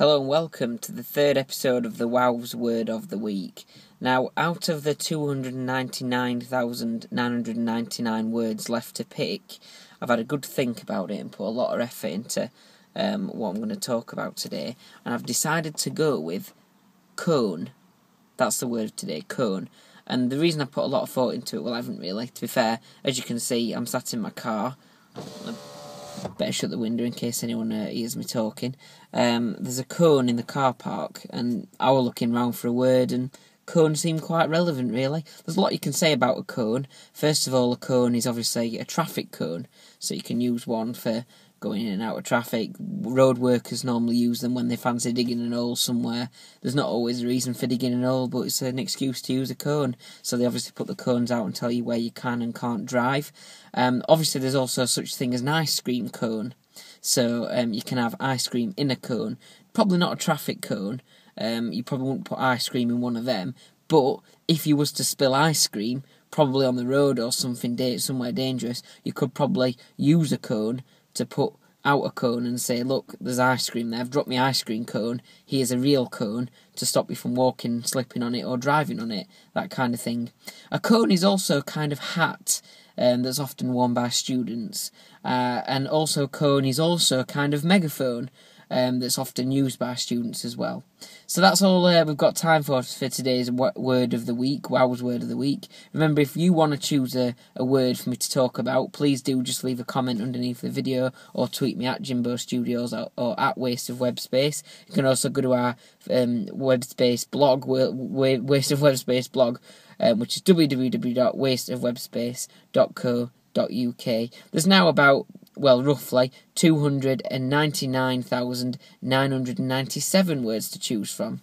Hello and welcome to the third episode of the Wow's Word of the Week. Now, out of the 299,999 words left to pick, I've had a good think about it and put a lot of effort into what I'm going to talk about today. And I've decided to go with cone. That's the word of today, cone. And the reason I put a lot of thought into it, well, I haven't really. To be fair, as you can see, I'm sat in my car. Better shut the window in case anyone hears me talking. There's a cone in the car park, and I was looking round for a word, and cone seemed quite relevant, really. There's a lot you can say about a cone. First of all, a cone is obviously a traffic cone, so you can use one for going in and out of traffic. Road workers normally use them when they fancy digging an hole somewhere. There's not always a reason for digging an hole, but it's an excuse to use a cone. So they obviously put the cones out and tell you where you can and can't drive. Obviously, there's also such thing as an ice cream cone. So you can have ice cream in a cone. Probably not a traffic cone. You probably wouldn't put ice cream in one of them. But if you was to spill ice cream, probably on the road or something, somewhere dangerous, you could probably use a cone to put out a cone and say, look, there's ice cream there, I've dropped my ice cream cone, here's a real cone to stop you from walking, slipping on it or driving on it, that kind of thing. A cone is also a kind of hat that's often worn by students, and also a cone is also a kind of megaphone that's often used by students as well. So that's all we've got time for today's Word of the Week, Wow's Word of the Week. Remember, if you want to choose a word for me to talk about, please do just leave a comment underneath the video or tweet me at Jimbo Studios or at wasteofwebspace. You can also go to our Webspace blog, wasteofwebspace blog, which is www.wasteofwebspace.co.uk. There's now about, well, roughly 299,997 words to choose from.